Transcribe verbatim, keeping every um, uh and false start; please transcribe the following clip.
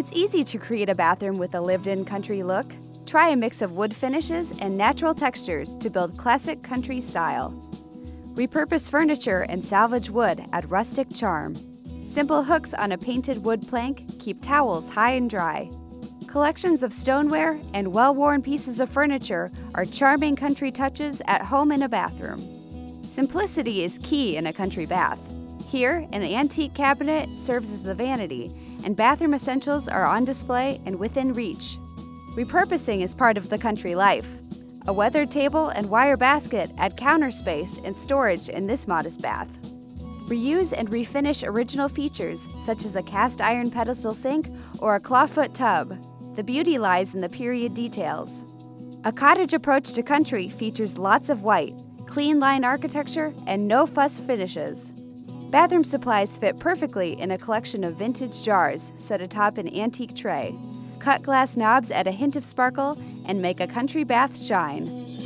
It's easy to create a bathroom with a lived-in country look. Try a mix of wood finishes and natural textures to build classic country style. Repurpose furniture and salvage wood add rustic charm. Simple hooks on a painted wood plank keep towels high and dry. Collections of stoneware and well-worn pieces of furniture are charming country touches at home in a bathroom. Simplicity is key in a country bath. Here, an antique cabinet serves as the vanity, and bathroom essentials are on display and within reach. Repurposing is part of the country life. A weathered table and wire basket add counter space and storage in this modest bath. Reuse and refinish original features such as a cast iron pedestal sink or a clawfoot tub. The beauty lies in the period details. A cottage approach to country features lots of white, clean line architecture, and no-fuss finishes. Bathroom supplies fit perfectly in a collection of vintage jars set atop an antique tray. Cut glass knobs add a hint of sparkle and make a country bath shine.